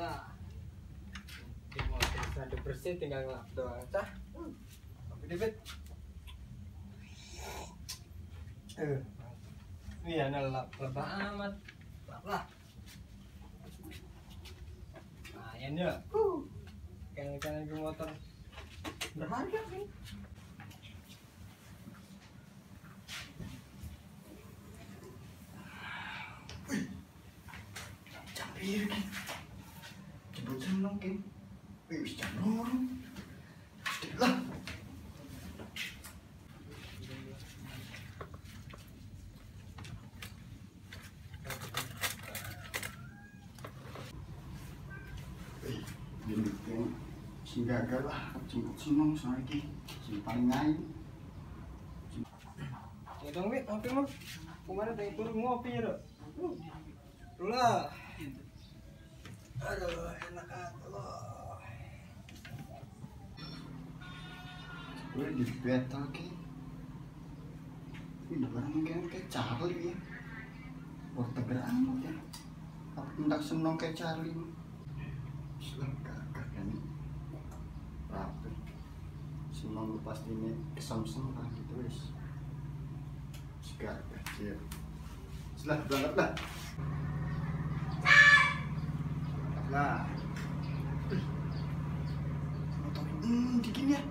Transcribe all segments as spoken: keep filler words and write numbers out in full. Nah, mau bisa bersih tinggal ngelap doang. Cah. Oke, David. Eh. Iya, ngelap lebah amat. Lap lah. Nah, ini ya. Uh. Kayak-kayak motor berharga nih. Iya, jemput senang kan? Wih, bisa nurun. Lah. Eh, jemput kan? Si gagal lah, jemput senang soalnya ki, si paling lain. Ya dong, wih, ngopi mah. Kemarin tadi turun ngopi ya, dok. Lah. Aduh, enak banget loh. Gue di battle kek. Ini barang kayak Charlie ya. Worteger amat ya. Aku tidak senang kayak Charlie. Senang kakak kan. Rapi. Senang lu pasti ini kesamsem kan gitu wis. Segar kecil. Selah banget lah. Lah. Hmm, dikini ya.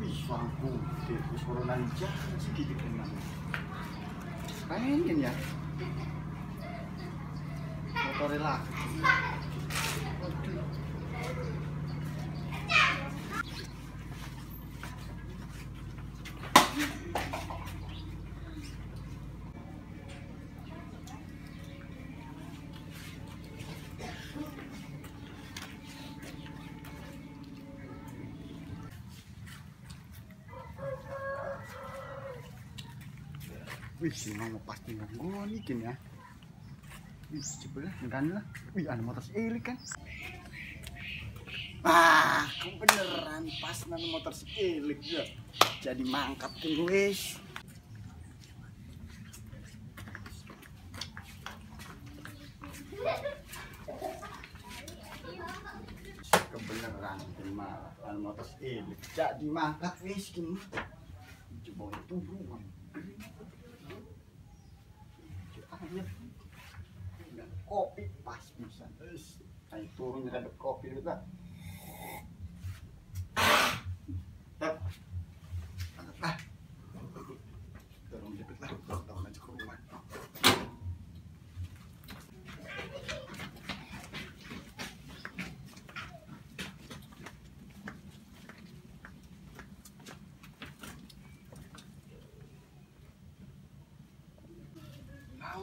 Wih, sangku, terus koronan jahat sedikit dengan. Keren kan ya? Motornya lah. Wih, si mau pasti nganggur nih kan ya. Wih, coba lah, ngerani lah. Wih, ada motor seilik kan. Ah, kamu beneran pas nana motor seilik ya. Jadi mangkap kan wis. Kebeneran kan malah nana motor seilik. Jadi mangkap wis kan. Coba itu buruan. Dan kopi pas bisa terus kayak turun ada kopi gitu lah. Tep, angkat lah, turun dikit lah, turun aja ke rumah.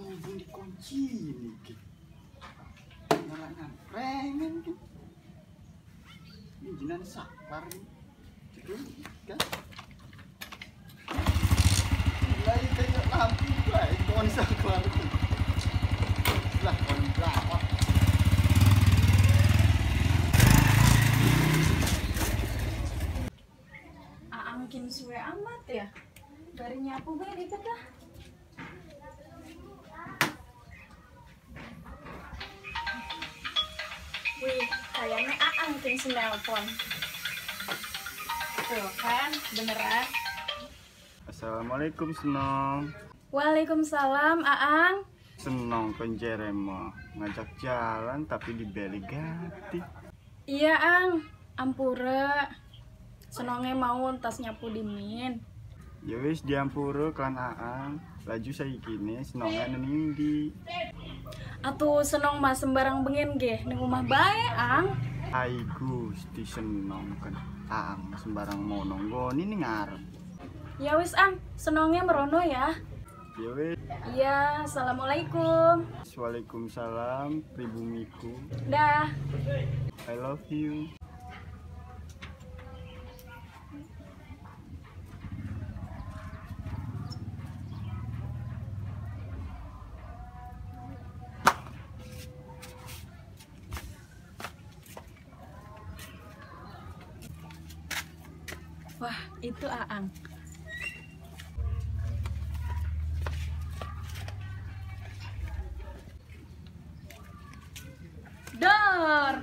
Hubung dikunci ini ki, malah nyamperin ki, ini jinan saklar gitu kan? Lagi kayak lampu kayak kon saklar tu, lah kon berapa? Ah, mungkin suwe amat ya, dari nyapu baik dikit lah. Wih, kayaknya Aang yang nelpon. Tuh kan, beneran. Assalamualaikum, Senong. Waalaikumsalam, Aang. Senong penjeremo ngajak jalan tapi dibeli ganti. Iya, Ang. Ampura. Senongnya mau tas nyapu dimin. Ya wis diampura kan Aang. Laju saya gini, Senongnya nenindi. Atuh Senong mas sembarang bengen ge ning omah bae Ang. Ai Gusti Senong kan Ang sembarang mau nonggoni ning ngarep. Ya wis Ang, Senongnya merono ya. Ya wis. Iya, assalamualaikum. Waalaikumsalam pribumiku. Dah. I love you. Wah, itu Aang. dar.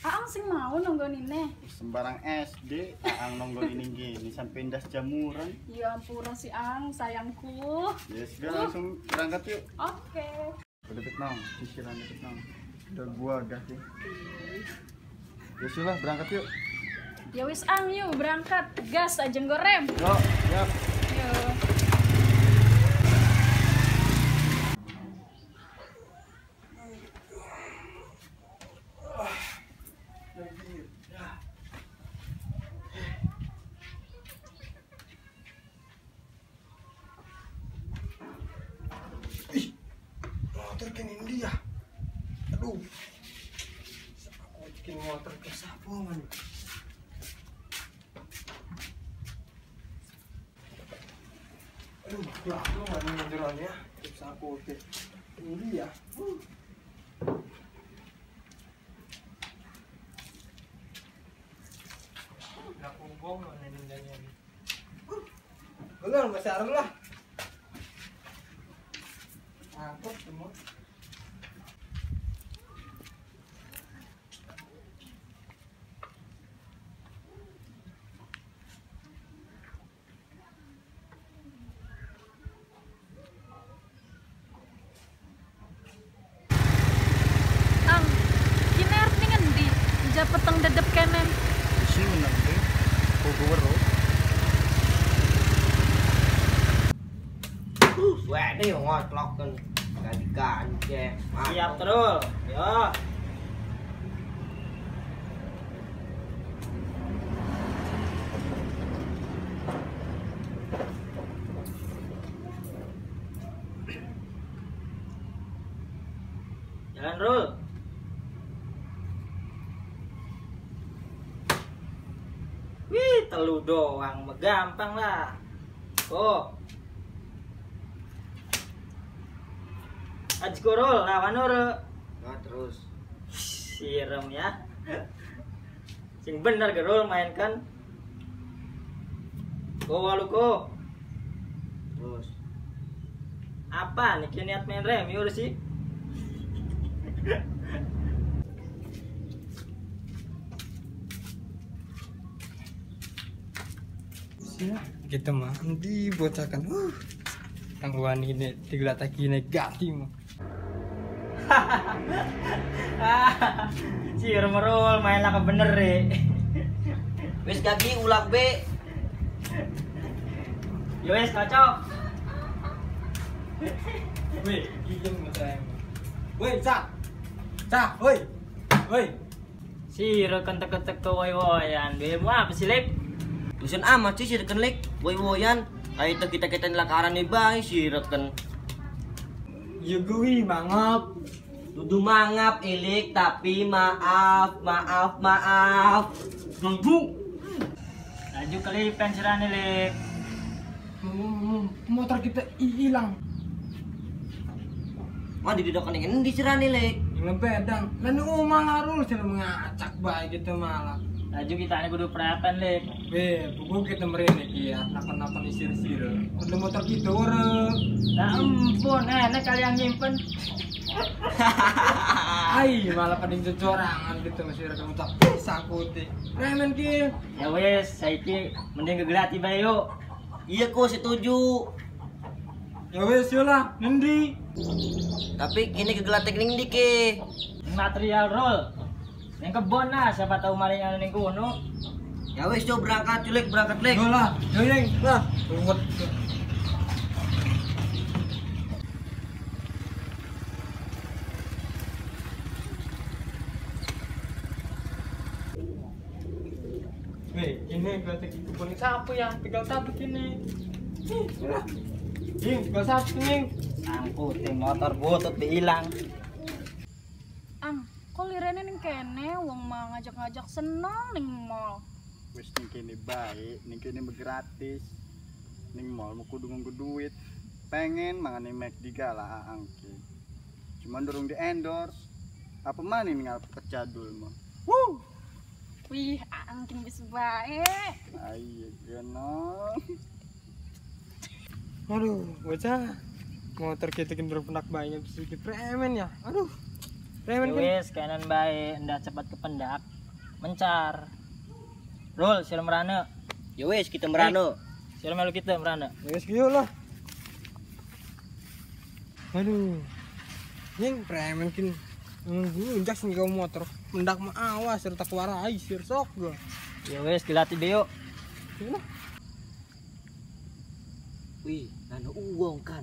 Aang sing mau nonggoninnya sembarang S D, Aang nonggonin gini sampai ndas jamuran. Ya ampun si Aang sayangku. Ya yes, sudah langsung berangkat yuk. Oke. Udah deket nong, cicilan deket nong. Udah gua udah sih. Ya sudah berangkat yuk. Ya wis Aang yuk berangkat, gas aja gorem. Yo, yap. Yo. Terkenin dia, aduh, aku bikin motor kesabungan. Aduh, aku mana ngejerannya, tips aku tips ini dia. Uh. Aku bong mana nendanya ni. Belum besar lah. Angkut semua. Peteng dedep kenen isi menangke power uh suwene yo ngotloken ganti kanceng siap terus yo jalan rul. Telu doang, gampang lah. Oh, Ajikorol, lawan Nurul. Nah terus, siram ya. Sing bener gerol mainkan. Go waluko. Terus, apa nih niat main rem yur sih? Ya, kita mandi bocakan uh tangguhan ini digelataki ini ganti mah hahaha si merul main laka bener deh wis gagi ulak be yo wis kacau woi gigem macam woi cak cak woi woi si rekan teke-teke woy-woyan be mau apa sih lep Dusun amat sih sirken lek, woy-woyan. Ayo kita kita nilakaran nih bang, sirken. Yugui mangap, dudu mangap ilik tapi maaf, maaf, maaf. Gembung. Laju kali pensiran ilik. Motor kita hilang. Wah di didok kening di siran ilik. Ngebedang, lalu umang harus selalu mengacak baik gitu malah. Laju kita ini kudu perhatian lek. Be, buku kita merenek ya, napan-napan isir-isir. Kudu motor kita orang. Nah empun, enak kali yang nyimpen. Hai, malah paling cocorangan gitu masih ada motor. Sakuti. Remen ki. Ya wes, saiki mending kegelati bae yuk. Iya ku setuju. Ya wes yo lah, ngendi. Tapi kini kegelati ning ndi ki? Material roll. Yang kebon lah, siapa tahu maling yang neng kuno. Ya wis do berangkat culik berangkat lek. Yo lah, yo ning lah. Ruwet. Weh, ini berarti itu kuning sapu yang pegang sapu kini. Ih, lah. Ih, pegang sapu ning. Angkut motor butut hilang. Ang kok lirene ning kene wong mau ngajak-ngajak seneng ning mall. Wis ning kene baik, ning kene gratis. Ning mall mau kudu nggo duit. Pengen mangane McD gala Aang ki. Cuman durung di-endorse. Apa maning ning arep kecadul mah. Wuh. Wih, Aang ki wis baik. Ayo geno. Aduh, bocah. Motor kita gendor penak banyak sedikit remen ya. Aduh. Wis kanan baik, ndak cepat kependak, mencar. Rul, sila merana. Ya wis kita merana. Sila melu kita merana. Wis yo lah. Aduh. Ning preman kin. Nunggu injak sing kau motor. Mendak mah awas serta kuara ai sir sok gua. Ya wis dilatih deyo. Gimana? Wih, anu uang kan.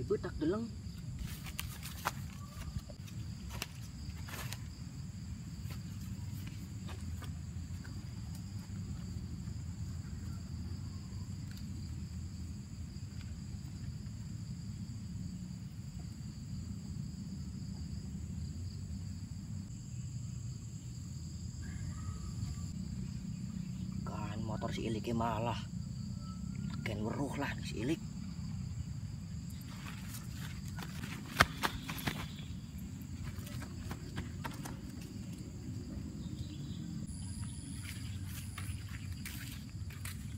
Ibu tak deleng. Motor si iliknya malah ken weruh lah si ilik.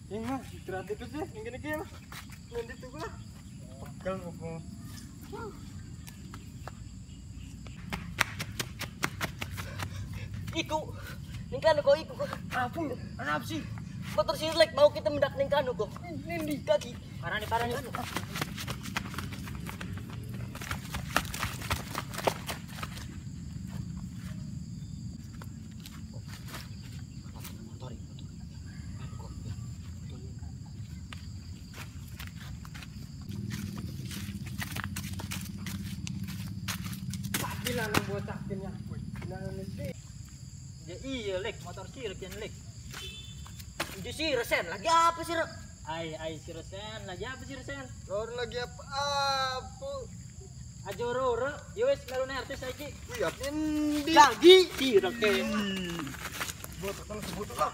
Ini mah istirahat dikit ya, mungkin iki lah. Mendit tuh lah. Pegal opo. Iku, ning kan kok iku apa? Ana apa sih? Motor silek mau kita mendak ning kanu kok. Nindi kaki. Parane parane. Gila nang bocah timnya. Ya iya lek motor silek yang lek. Itu si Resen lagi apa sih? Ay, ay si Resen lagi apa sih Resen? Lor lagi apa? Apa? Aja roro, yowes baru artis lagi. Iya, ini lagi si Resen. Buat apa lagi buat apa?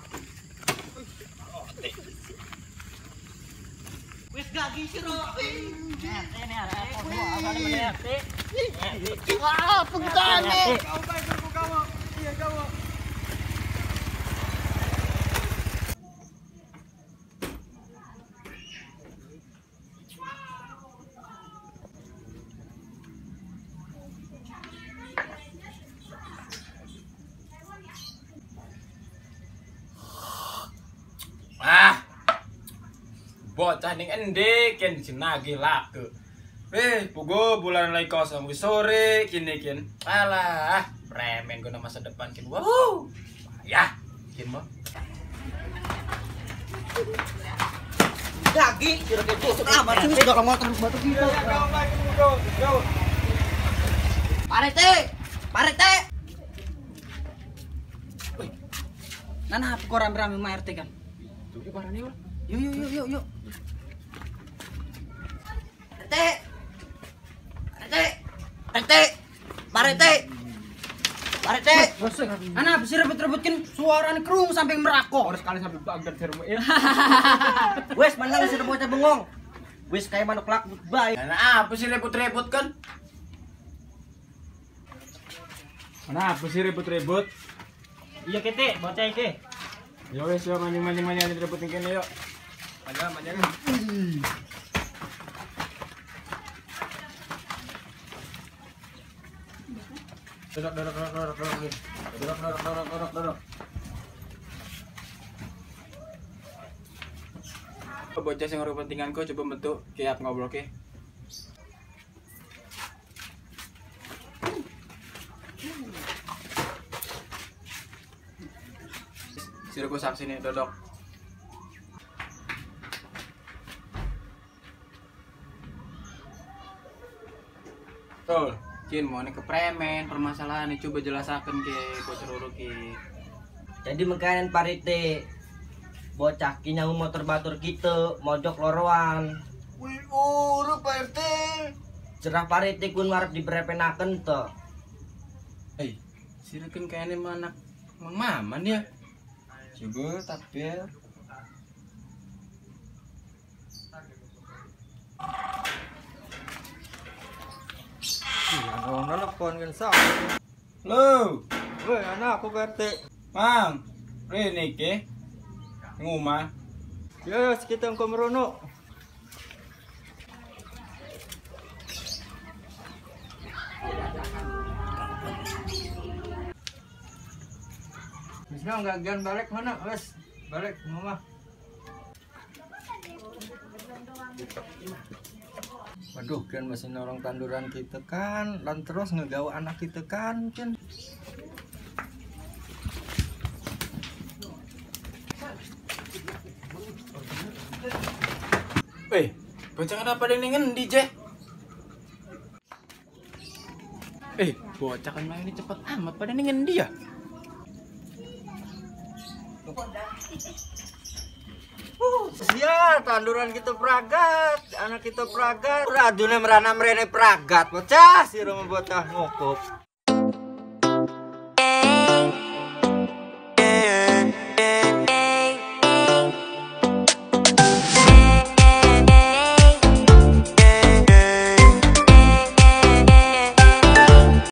Wes lagi si Resen. Ini nih ada apa? Apa ini berarti? Wah, pengutan nih. Kau baik berku kamu, iya kamu. Bocah ning endi ken jenage laku. Weh, pugo bulan lai kosong wis sore kini ken. Alah, premen guna masa depan ken. Wah. Ya, ken mah. Lagi kira-kira tusuk amat sih sudah kamu terus batu gitu. Parete, parete. Wih. Nana aku rame-rame sama R T kan. Tuh ki parane lho. Yuk yuk yuk yuk yuk. Rete, rete, rete, barete, barete. Anak bisa rebut-rebutkin suara kerung sampai merako. Harus kali sampai bagar cermuin. Wes mana bisa rebutnya bengong. Wes kayak manuk lakut baik. Anak apa sih rebut-rebut kan? Anak apa sih rebut-rebut? Iya kete, bocah kete. Yo wes yo mani mani mani ada rebutin kene yo. Ada banyak. Dorok dorok dorok dorok dorok. Dorok dorok dorok dorok dorok. Bocah sing ora pentinganku coba bentuk kiat ngobrol ke. Sirku saksi nih dodok. Tol, Jin mau nih ke premen permasalahan nih coba jelasakan ke bocah roro ki. Jadi makanan parite bocah ki nyawu motor batur gitu mojok loroan. Wih uru parite. Cerah parite kun warap diprepenaken to. Hei, sirken kayaknya mana mamaman ya. Coba takbir. Jangan telepon kan sok. Loh, woi anak aku P R T. Mang, rene iki ngomah. Yo kita engko merono. Isno gagian balik mana? Wes balik mama. Waduh, kan masih norong tanduran kita kan, lan terus ngegawa anak kita kan, kan. Eh, bocah ada pada nengen di J. Eh, bocah kan main ini cepet amat pada nengen dia. Uh, siap tanduran kita peragat, anak kita peragat. Radune merana merene peragat, bocah si rumah bocah ngokop.